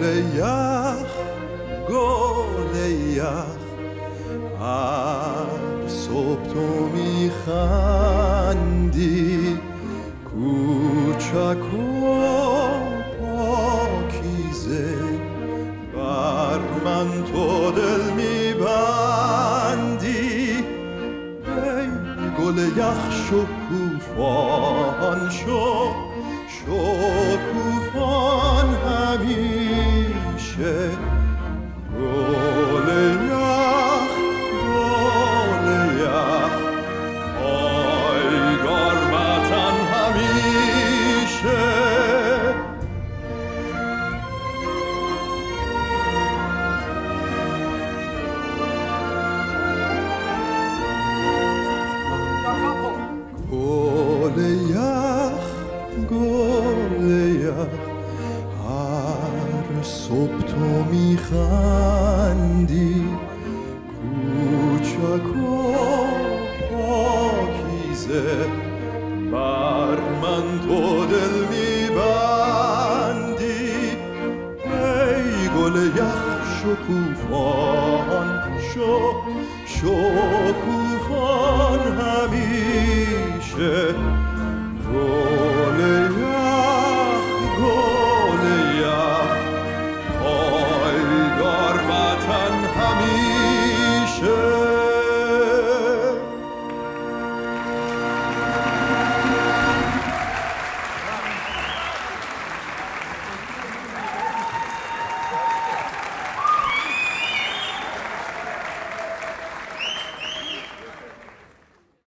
گل یخ گل یخ هر صبح تو میخندی کوچک و پاکیزه بر من تو دل میبندی ای گل یخ شکوفان شو شکوفان همیشه هر صبح تو میخندی کوچک و پاکیزه بر من تو دل میبندی ای گل یخ شکوفان شو شکوفان همیشه